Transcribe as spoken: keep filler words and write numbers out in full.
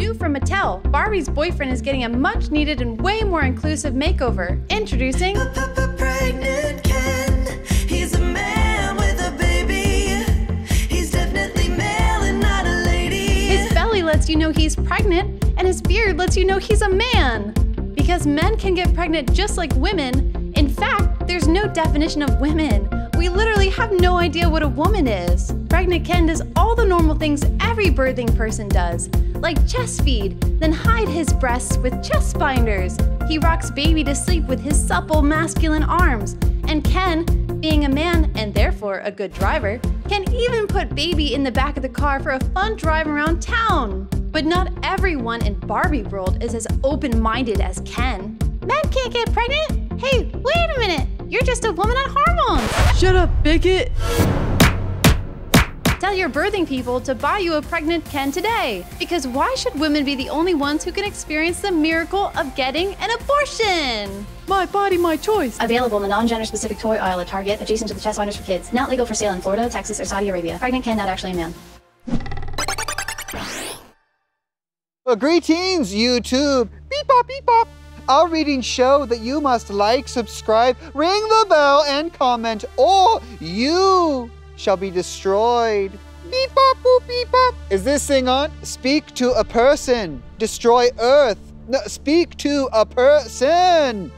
New from Mattel, Barbie's boyfriend is getting a much needed and way more inclusive makeover. Introducing Pregnant Ken. He's a man with a baby. He's definitely male and not a lady. His belly lets you know he's pregnant, and his beard lets you know he's a man. Because men can get pregnant just like women, in fact, there's no definition of women. We literally have no idea what a woman is. Pregnant Ken does all the normal things every birthing person does, like chest feed, then hide his breasts with chest binders. He rocks baby to sleep with his supple masculine arms. And Ken, being a man and therefore a good driver, can even put baby in the back of the car for a fun drive around town. But not everyone in Barbie world is as open-minded as Ken. Men can't get pregnant? Hey, wait a minute! You're just a woman on hormones! Shut up, bigot! Tell your birthing people to buy you a Pregnant Ken today, because why should women be the only ones who can experience the miracle of getting an abortion? My body, my choice! Available in the non-gender specific toy aisle at Target, adjacent to the chest binders for kids. Not legal for sale in Florida, Texas, or Saudi Arabia. Pregnant Ken, not actually a man. Well, greetings, YouTube! Beep bop, beep bop! Our readings show that you must like, subscribe, ring the bell, and comment, or you shall be destroyed. Beep bop, boop, beep bop. Is this thing on? Speak to a person. Destroy Earth. No, speak to a person.